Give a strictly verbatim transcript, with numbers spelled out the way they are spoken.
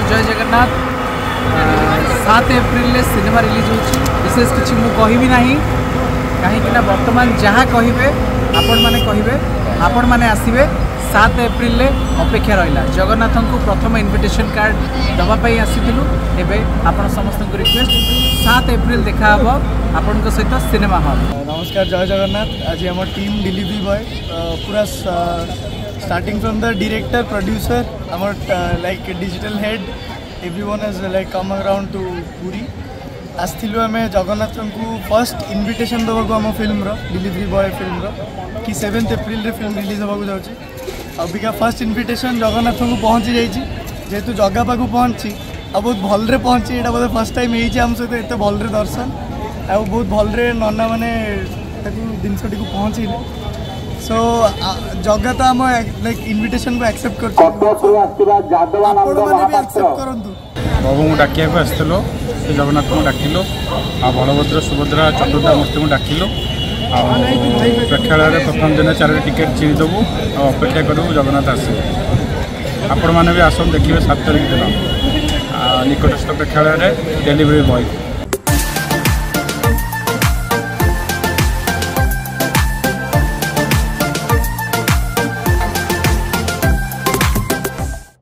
Theatre जय जगन्नाथ सात April cinema release होची। विशेष किसी मुझे कहबी ना कहीं बर्तमान जहाँ कहे आपण मैंने कहे आपण मैंने आसबे। सात एप्रिल अपेक्षा रहा जगन्नाथ को प्रथम इनविटेशन कार्ड दवापाई आसीलु। एपण समस्त को रिक्वेस्ट सात एप्रिल देखा आपण सहित सिनेमा हॉल। नमस्कार जय जगन्नाथ। आज आम टीम डिलीवरी बॉय पूरा starting from the director producer our like digital head everyone has like come around to Puri आसलु। आम जगन्नाथ को फर्स्ट इनविटेशन देवाक आम फिल्म डिलीवरी बॉय फिल्म कि सेवेन्थ एप्रिल रे फिल्म रिलीज होगा जाऊँगी। अबिका फर्स्ट इनविटेशन जगन्नाथ को पहुँची जाइए जेहेतु जगह पाक पहुँची आ बहुत भल्रे पहुँची। यहाँ बोलते फर्स्ट टाइम होम सहित एत भल्रे दर्शन आ बहुत भल्रे नन्ना मैंने जिनसटी को पहुँचे। सो जगह तो आम लाइक इनविटेशन को एक्सेप्ट करते बाबू को डाक आसलु श्री जगन्नाथ को डाकिलु आ बलभद्र सुभद्रा चतुर्धा मूर्ति को डाकिलु आ प्रेक्षालय प्रथम दिन चारोटी टिकेट चिणीदेबू आपेक्षा करूँ जगन्नाथ आसबे। आपण मैंने भी आसन देखिए सात तारिख दिन निकटस्थ प्रेक्षालय डिलीवरी बॉय।